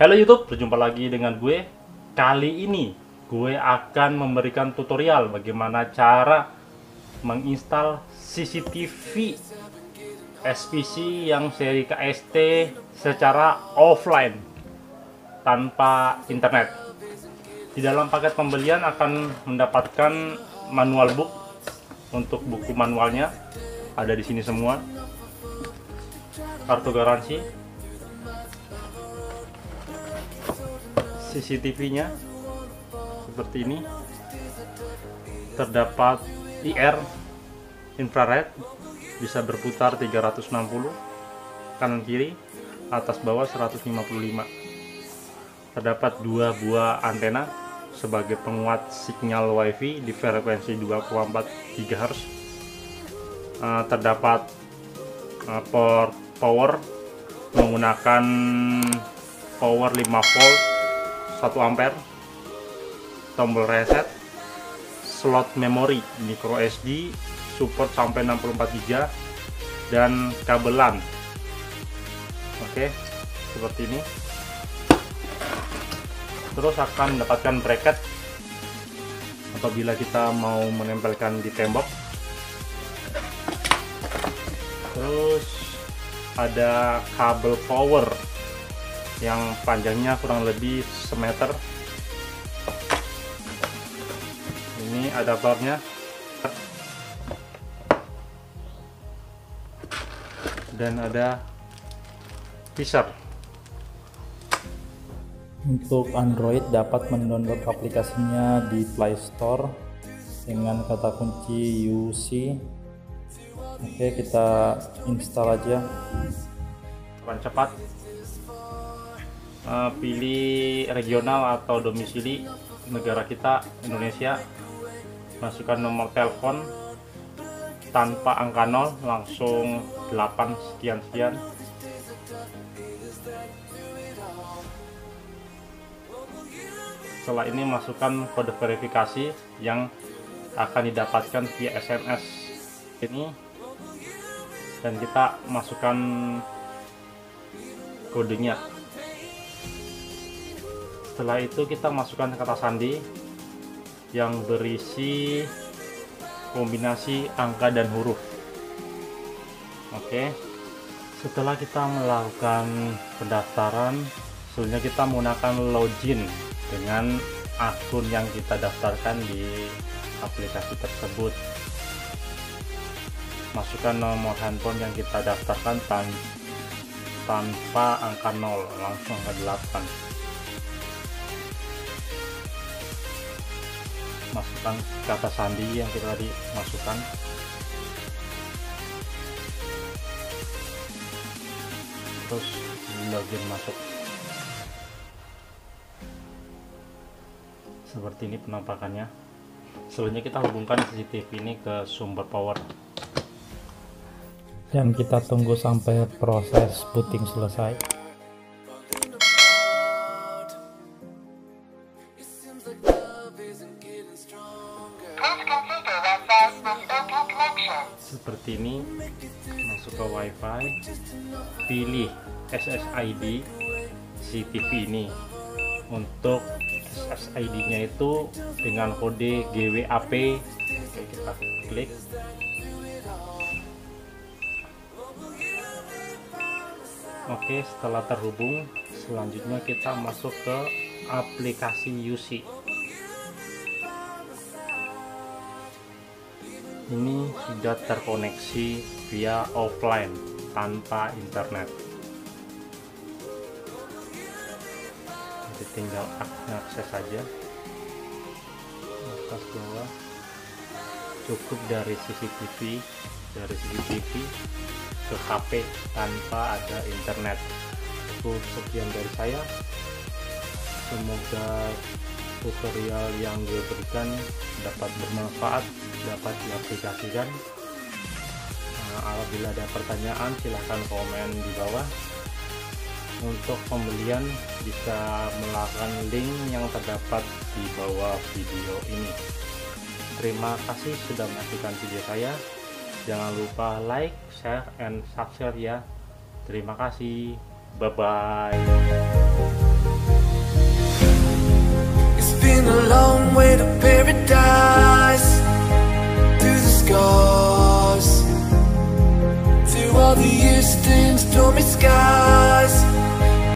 Halo YouTube, berjumpa lagi dengan gue. Kali ini gue akan memberikan tutorial bagaimana cara menginstal CCTV SPC yang seri KST secara offline tanpa internet. Di dalam paket pembelian akan mendapatkan manual book untuk buku manualnya, ada di sini semua, kartu garansi, CCTV-nya seperti ini, terdapat IR infrared, bisa berputar 360, kanan kiri, atas bawah 155. Terdapat dua buah antena sebagai penguat sinyal WiFi di frekuensi 2,4 GHz. Terdapat port power menggunakan power 5 volt 1 ampere, tombol reset, slot memori micro SD, support sampai 64 GB, dan kabel LAN. Oke, seperti ini. Terus akan mendapatkan bracket apabila kita mau menempelkan di tembok. Terus ada kabel power yang panjangnya kurang lebih semeter. Ini adaptornya, dan ada visor. Untuk Android dapat mendownload aplikasinya di Play Store dengan kata kunci UC. Oke, kita install aja. Kurang cepat. Pilih regional atau domisili negara kita, Indonesia. Masukkan nomor telepon tanpa angka 0, langsung 8 sekian-sekian. Setelah ini masukkan kode verifikasi yang akan didapatkan via SMS ini, dan kita masukkan kodenya. Setelah itu kita masukkan kata sandi yang berisi kombinasi angka dan huruf. Oke. Setelah kita melakukan pendaftaran, selanjutnya kita menggunakan login dengan akun yang kita daftarkan di aplikasi tersebut. Masukkan nomor handphone yang kita daftarkan tanpa angka 0, langsung angka 8. Masukkan kata sandi yang kita tadi masukkan. Terus login masuk. Seperti ini penampakannya. Selanjutnya kita hubungkan CCTV ini ke sumber power. Dan kita tunggu sampai proses booting selesai. Seperti ini, masuk ke WiFi, pilih SSID CCTV ini. Untuk SSID-nya itu dengan kode GWAP. Oke, kita klik. Oke, setelah terhubung, selanjutnya kita masuk ke aplikasi UC. Ini sudah terkoneksi via offline tanpa internet. Jadi tinggal akses saja. Atas bawah cukup dari CCTV ke HP tanpa ada internet. Cukup sekian dari saya. Semoga tutorial yang gue berikan dapat bermanfaat, dapat diaplikasikan. Apabila ada pertanyaan silahkan komen di bawah. Untuk pembelian bisa melakukan link yang terdapat di bawah video ini. Terima kasih sudah menyaksikan video saya. Jangan lupa like, share, and subscribe ya. Terima kasih. Bye bye. all the years, thin, stormy skies.